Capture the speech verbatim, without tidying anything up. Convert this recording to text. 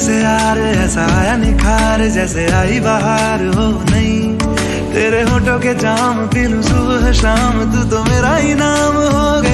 से यार ऐसा आया निखार जैसे आई बाहर हो नहीं तेरे होठों के जाम पी लूं सुबह शाम तू तो मेरा ही नाम हो।